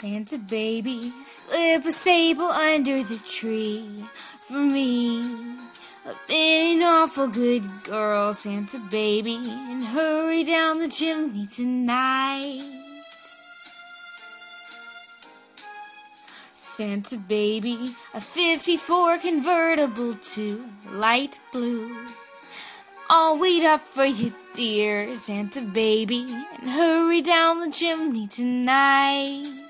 Santa baby, slip a sable under the tree for me. I've been an awful good girl, Santa baby, and hurry down the chimney tonight. Santa baby, a 54 convertible to light blue. I'll wait up for you, dear Santa baby, and hurry down the chimney tonight.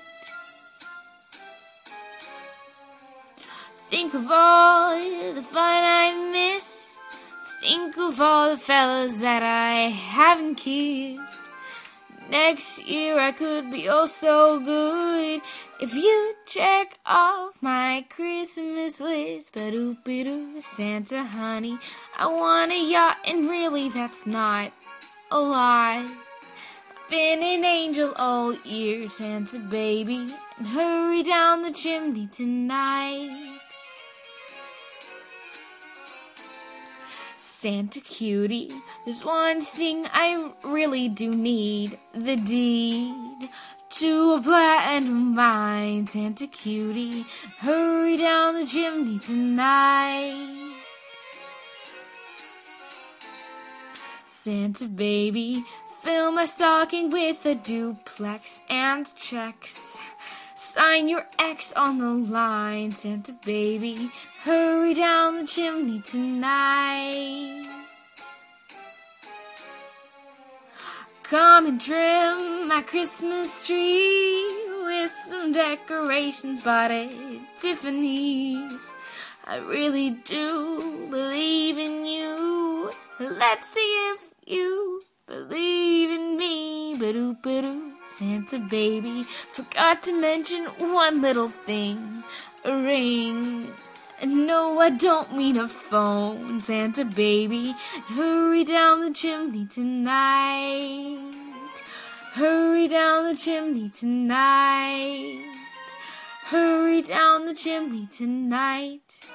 Think of all the fun I missed. Think of all the fellas that I haven't kissed. Next year I could be oh so good if you check off my Christmas list. Ba-doop-ba-doo, Santa honey, I want a yacht, and really that's not a lie. I've been an angel all year, Santa baby, and hurry down the chimney tonight. Santa cutie, there's one thing I really do need, the deed to a platinum mine. Santa cutie, hurry down the chimney tonight. Santa baby, fill my stocking with a duplex and checks. Sign your ex on the line, Santa baby, hurry down the chimney tonight. Come and trim my Christmas tree with some decorations bought at Tiffany's. I really do believe in you. Let's see if you believe in me. Ba-doo-ba-doo, Santa baby, forgot to mention one little thing, a ring. And no, I don't mean a phone, Santa baby, hurry down the chimney tonight. Hurry down the chimney tonight. Hurry down the chimney tonight.